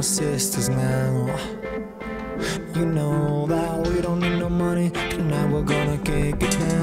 my sisters now. You know that we don't need no money. Tonight we're gonna kick it down.